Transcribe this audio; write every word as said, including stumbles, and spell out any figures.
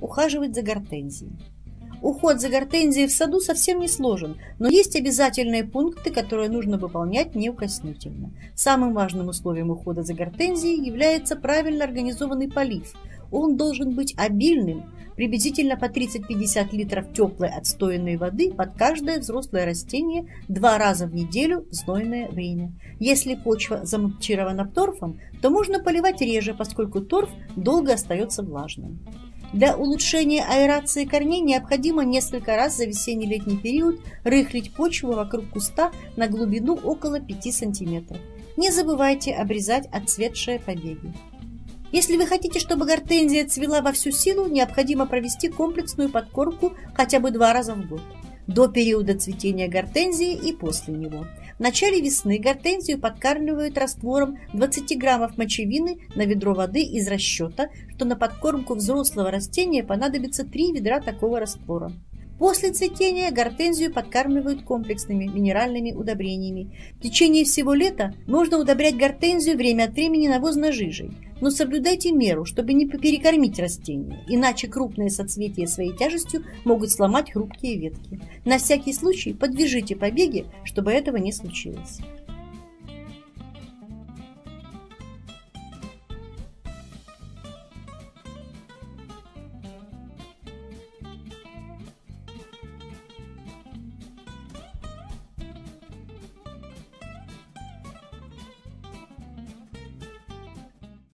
ухаживать за гортензией. Уход за гортензией в саду совсем не сложен, но есть обязательные пункты, которые нужно выполнять неукоснительно. Самым важным условием ухода за гортензией является правильно организованный полив. Он должен быть обильным, приблизительно по тридцать-пятьдесят литров теплой отстоянной воды под каждое взрослое растение два раза в неделю в знойное время. Если почва замульчирована торфом, то можно поливать реже, поскольку торф долго остается влажным. Для улучшения аэрации корней необходимо несколько раз за весенне-летний период рыхлить почву вокруг куста на глубину около пяти сантиметров. Не забывайте обрезать отцветшие побеги. Если вы хотите, чтобы гортензия цвела во всю силу, необходимо провести комплексную подкормку хотя бы два раза в год. До периода цветения гортензии и после него. В начале весны гортензию подкармливают раствором двадцати граммов мочевины на ведро воды из расчета, что на подкормку взрослого растения понадобится три ведра такого раствора. После цветения гортензию подкармливают комплексными минеральными удобрениями. В течение всего лета можно удобрять гортензию время от времени навозной жижей, но соблюдайте меру, чтобы не перекормить растения, иначе крупные соцветия своей тяжестью могут сломать хрупкие ветки. На всякий случай подвяжите побеги, чтобы этого не случилось.